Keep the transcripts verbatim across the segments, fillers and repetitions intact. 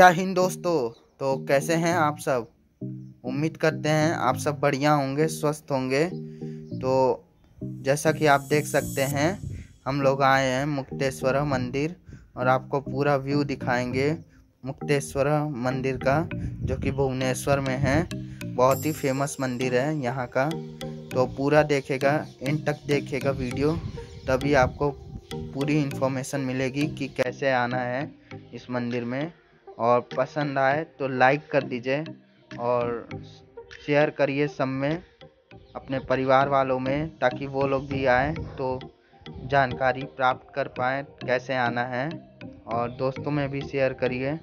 जय हिंद दोस्तों। तो कैसे हैं आप सब? उम्मीद करते हैं आप सब बढ़िया होंगे, स्वस्थ होंगे। तो जैसा कि आप देख सकते हैं हम लोग आए हैं मुक्तेश्वर मंदिर और आपको पूरा व्यू दिखाएंगे मुक्तेश्वर मंदिर का, जो कि भुवनेश्वर में है। बहुत ही फेमस मंदिर है यहाँ का। तो पूरा देखेगा, एंड तक देखेगा वीडियो, तभी आपको पूरी इन्फॉर्मेशन मिलेगी कि कैसे आना है इस मंदिर में। और पसंद आए तो लाइक कर दीजिए और शेयर करिए सब में, अपने परिवार वालों में, ताकि वो लोग भी आएँ तो जानकारी प्राप्त कर पाएँ कैसे आना है। और दोस्तों में भी शेयर करिए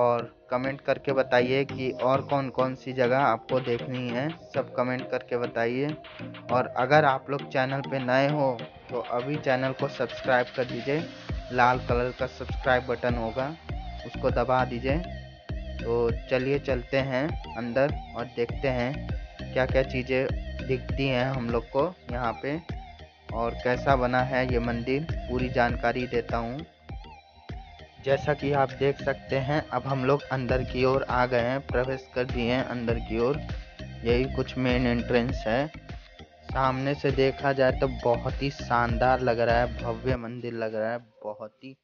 और कमेंट करके बताइए कि और कौन कौन सी जगह आपको देखनी है, सब कमेंट करके बताइए। और अगर आप लोग चैनल पे नए हो तो अभी चैनल को सब्सक्राइब कर दीजिए, लाल कलर का सब्सक्राइब बटन होगा उसको दबा दीजिए। तो चलिए चलते हैं अंदर और देखते हैं क्या क्या चीज़ें दिखती हैं हम लोग को यहाँ पे और कैसा बना है ये मंदिर, पूरी जानकारी देता हूँ। जैसा कि आप देख सकते हैं अब हम लोग अंदर की ओर आ गए हैं, प्रवेश कर दिए हैं अंदर की ओर। यही कुछ मेन एंट्रेंस है। सामने से देखा जाए तो बहुत ही शानदार लग रहा है, भव्य मंदिर लग रहा है, बहुत ही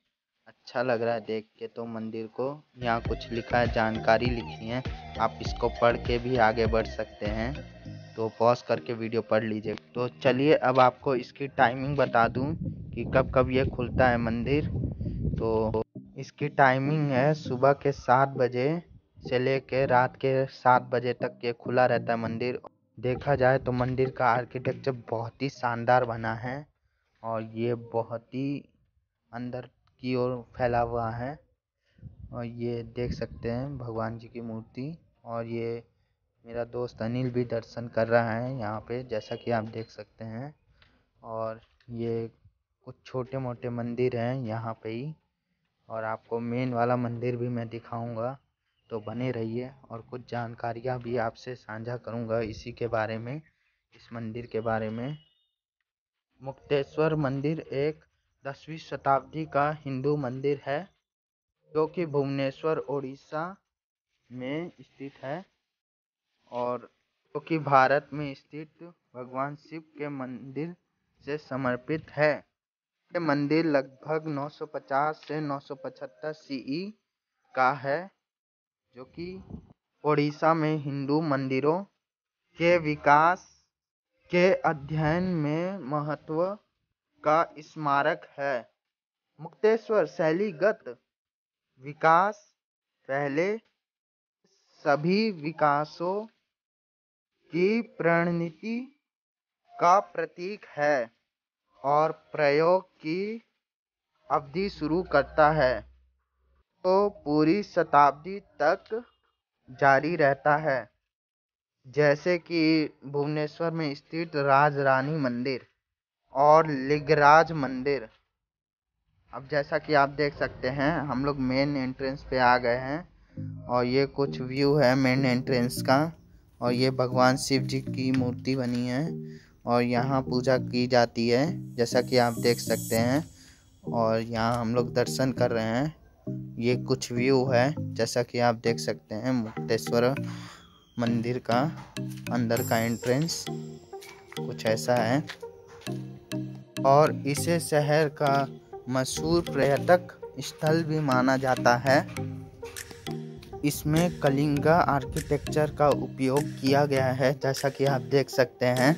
अच्छा लग रहा है देख के। तो मंदिर को यहाँ कुछ लिखा है, जानकारी लिखी है, आप इसको पढ़ के भी आगे बढ़ सकते हैं। तो पॉज करके वीडियो पढ़ लीजिए। तो चलिए अब आपको इसकी टाइमिंग बता दूँ कि कब कब ये खुलता है मंदिर। तो इसकी टाइमिंग है सुबह के सात बजे से लेके रात के सात बजे तक ये खुला रहता है मंदिर। देखा जाए तो मंदिर का आर्किटेक्चर बहुत ही शानदार बना है और ये बहुत ही अंदर की ओर फैला हुआ है। और ये देख सकते हैं भगवान जी की मूर्ति। और ये मेरा दोस्त अनिल भी दर्शन कर रहा है यहाँ पे, जैसा कि आप देख सकते हैं। और ये कुछ छोटे मोटे मंदिर हैं यहाँ पे ही, और आपको मेन वाला मंदिर भी मैं दिखाऊंगा, तो बने रहिए। और कुछ जानकारियाँ भी आपसे साझा करूंगा इसी के बारे में, इस मंदिर के बारे में। मुक्तेश्वर मंदिर एक दसवीं शताब्दी का हिंदू मंदिर है जो कि भुवनेश्वर ओडिशा में स्थित है, और जो कि भारत में स्थित भगवान शिव के मंदिर से समर्पित है। ये मंदिर लगभग नौ सौ पचास से नौ सौ पचहत्तर सीई का है, जो कि ओडिशा में हिंदू मंदिरों के विकास के अध्ययन में महत्व का स्मारक है। मुक्तेश्वर शैलीगत विकास पहले सभी विकासों की प्रणति का प्रतीक है और प्रयोग की अवधि शुरू करता है, तो पूरी शताब्दी तक जारी रहता है। जैसे कि भुवनेश्वर में स्थित राजरानी मंदिर और लिंगराज मंदिर। अब जैसा कि आप देख सकते हैं हम लोग मेन एंट्रेंस पे आ गए हैं और ये कुछ व्यू है मेन एंट्रेंस का। और ये भगवान शिव जी की मूर्ति बनी है और यहाँ पूजा की जाती है, जैसा कि आप देख सकते हैं। और यहाँ हम लोग दर्शन कर रहे हैं। ये कुछ व्यू है जैसा कि आप देख सकते हैं मुक्तेश्वर मंदिर का अंदर का एंट्रेंस कुछ ऐसा है। और इसे शहर का मशहूर पर्यटक स्थल भी माना जाता है। इसमें कलिंगा आर्किटेक्चर का उपयोग किया गया है, जैसा कि आप देख सकते हैं।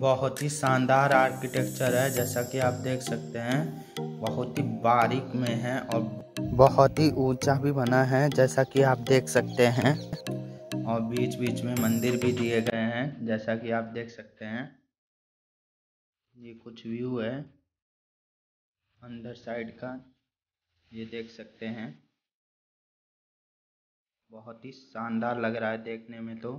बहुत ही शानदार आर्किटेक्चर है, जैसा कि आप देख सकते हैं। बहुत ही बारीक में है और बहुत ही ऊंचा भी बना है, जैसा कि आप देख सकते हैं। और बीच बीच में मंदिर भी दिए गए हैं, जैसा कि आप देख सकते हैं। ये कुछ व्यू है अंदर साइड का, ये देख सकते हैं। बहुत ही शानदार लग रहा है देखने में। तो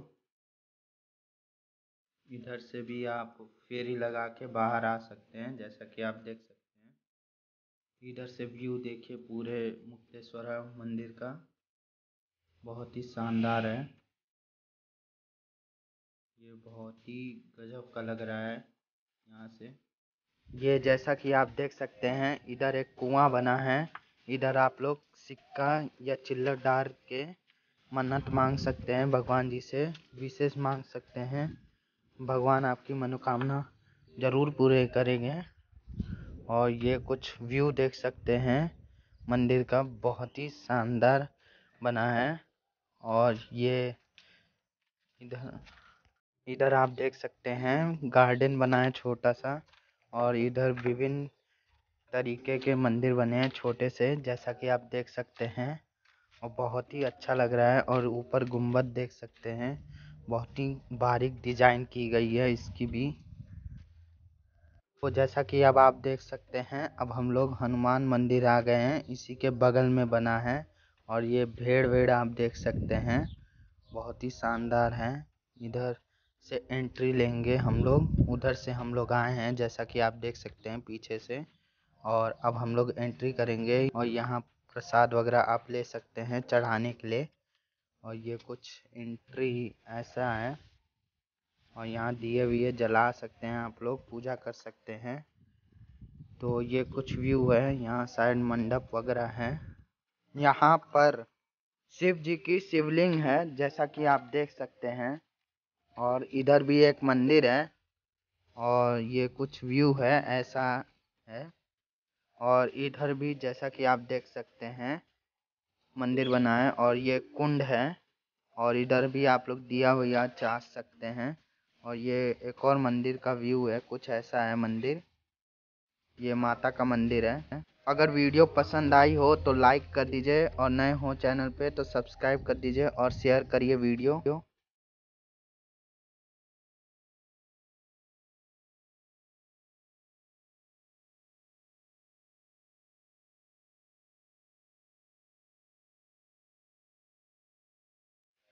इधर से भी आप फेरी लगा के बाहर आ सकते हैं, जैसा कि आप देख सकते हैं। इधर से व्यू देखिए पूरे मुक्तेश्वर मंदिर का, बहुत ही शानदार है। ये बहुत ही गजब का लग रहा है यहाँ से। ये जैसा कि आप देख सकते हैं इधर एक कुआं बना है, इधर आप लोग सिक्का या चिल्लर डाल के मन्नत मांग सकते हैं, भगवान जी से विशेष मांग सकते हैं। भगवान आपकी मनोकामना ज़रूर पूरे करेंगे। और ये कुछ व्यू देख सकते हैं, मंदिर का बहुत ही शानदार बना है। और ये इधर इधर आप देख सकते हैं गार्डन बना है छोटा सा, और इधर विभिन्न तरीके के मंदिर बने हैं छोटे से, जैसा कि आप देख सकते हैं। और बहुत ही अच्छा लग रहा है। और ऊपर गुंबद देख सकते हैं, बहुत ही बारीक डिज़ाइन की गई है इसकी भी। तो जैसा कि अब आप देख सकते हैं, अब हम लोग हनुमान मंदिर आ गए हैं, इसी के बगल में बना है। और ये भेड़ भेड़ आप देख सकते हैं, बहुत ही शानदार है। इधर से एंट्री लेंगे हम लोग, उधर से हम लोग आए हैं जैसा कि आप देख सकते हैं पीछे से। और अब हम लोग एंट्री करेंगे, और यहाँ प्रसाद वगैरह आप ले सकते हैं चढ़ाने के लिए। और ये कुछ एंट्री ऐसा है, और यहाँ दिए विए जला सकते हैं आप लोग, पूजा कर सकते हैं। तो ये कुछ व्यू है, यहाँ साइड मंडप वगैरह है। यहाँ पर शिव जी की शिवलिंग है जैसा कि आप देख सकते हैं। और इधर भी एक मंदिर है, और ये कुछ व्यू है ऐसा है। और इधर भी जैसा कि आप देख सकते हैं मंदिर बना है, और ये कुंड है। और इधर भी आप लोग दिया विया चाह सकते हैं। और ये एक और मंदिर का व्यू है, कुछ ऐसा है मंदिर, ये माता का मंदिर है। अगर वीडियो पसंद आई हो तो लाइक कर दीजिए, और नए हो चैनल पे तो सब्सक्राइब कर दीजिए, और शेयर करिए वीडियो।